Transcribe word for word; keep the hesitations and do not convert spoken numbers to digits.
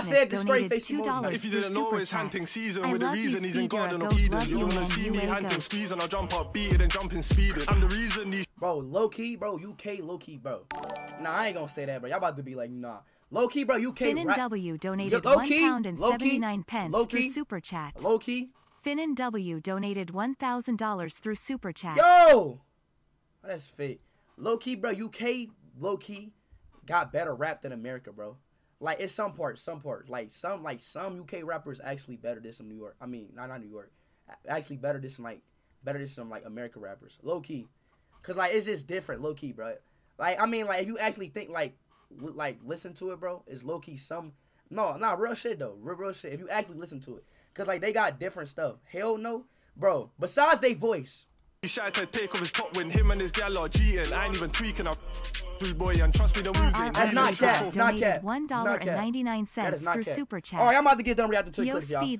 I said destroy face emoji. If you didn't know, it's hunting season. I with a reason he's in garden of Eden. You don't wanna see me hunting, squeeze, and I'll jump up, beat it and jump in speed. I'm the reason these. Bro, low key, bro, U K low key, bro. Nah, I ain't gonna say that, bro. Y'all about to be like, nah. Low key, bro, U K Finn and rap. W donated one pound and seventy-nine pence through super chat. Low key. Finn and W donated one thousand dollars through super chat. Yo, that's fake. Low key, bro, U K low key got better rap than America, bro. Like it's some parts, some parts, like some, like some U K rappers actually better than some New York. I mean, not not New York, actually better than some like better than some like American rappers. Low key, cause like it's just different, low key, bro. Like I mean, like if you actually think like. Like listen to it, bro. It's low key some no, nah, real shit though, real real shit. If you actually listen to it, cause like they got different stuff. Hell no, bro. Besides they voice. He tried to take off his top when him and his gal are cheating. I ain't even tweaking up, dude, boy, and trust me, the music. That's not cat. Not cat. One dollar and ninety nine cents through super chat. All right, I'm about to get done reacting to the clips, y'all.